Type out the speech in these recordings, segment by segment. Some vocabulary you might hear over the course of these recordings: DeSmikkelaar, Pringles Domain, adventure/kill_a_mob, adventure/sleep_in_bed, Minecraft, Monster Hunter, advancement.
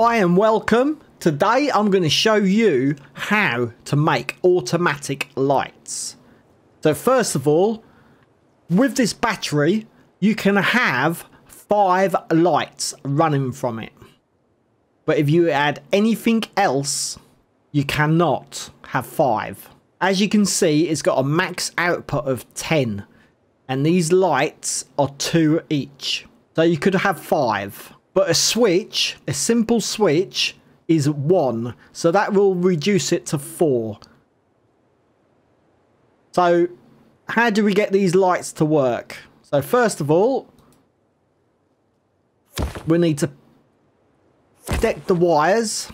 Hi and welcome. Today I'm going to show you how to make automatic lights. So first of all, with this battery you can have 5 lights running from it. But if you add anything else, you cannot have 5. As you can see, it's got a max output of 10. And these lights are 2 each. So you could have 5. But a switch, a simple switch, is 1. So that will reduce it to 4. So how do we get these lights to work? So first of all, we need to connect the wires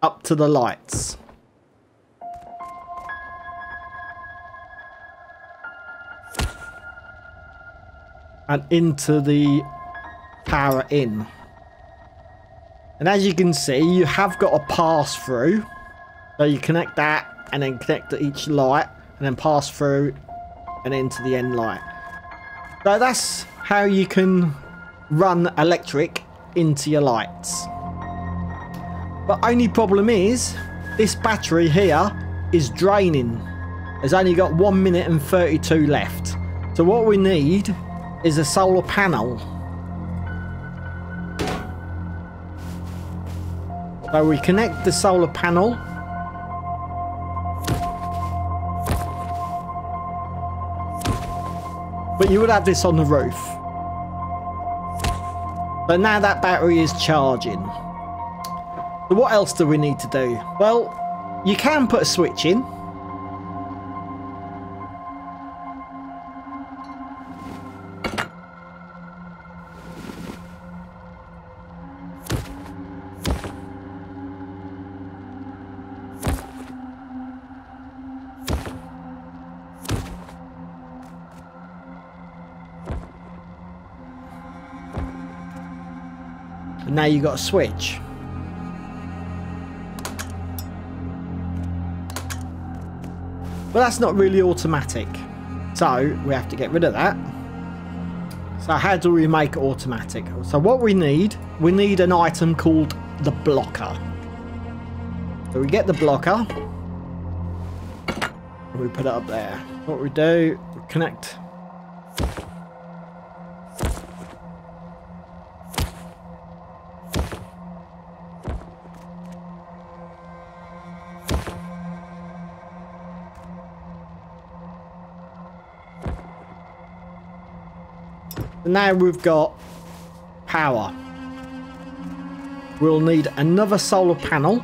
up to the lights. And into the power in. And as you can see, you have got a pass through. So you connect that and then connect to each light and then pass through and into the end light. So that's how you can run electric into your lights. But only problem is this battery here is draining. It's only got 1 minute and 32 left. So what we need is a solar panel. So we connect the solar panel but you would have this on the roof. But now that battery is charging. So what else do we need to do? Well, you can put a switch in. And now you've got a switch. Well, that's not really automatic. So we have to get rid of that. So how do we make it automatic? So what we need an item called the blocker. So we get the blocker. And we put it up there. What we do, we connect. Now we've got power. We'll need another solar panel.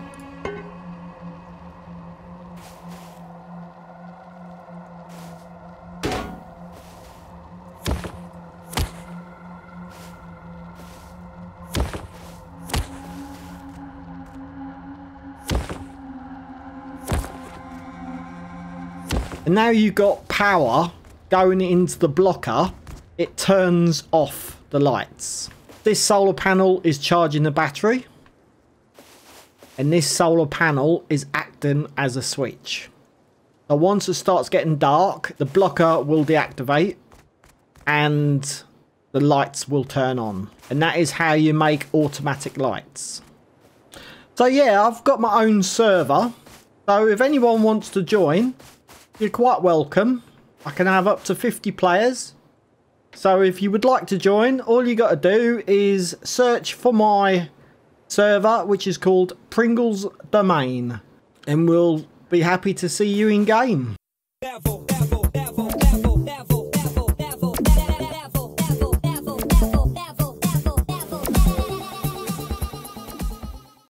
And now you've got power going into the blocker. It turns off the lights. This solar panel is charging the battery. And this solar panel is acting as a switch. So once it starts getting dark, the blocker will deactivate and the lights will turn on. And that is how you make automatic lights. So yeah, I've got my own server. So if anyone wants to join, you're quite welcome. I can have up to 50 players. So if you would like to join, all you got to do is search for my server, which is called Pringles Domain. And we'll be happy to see you in game.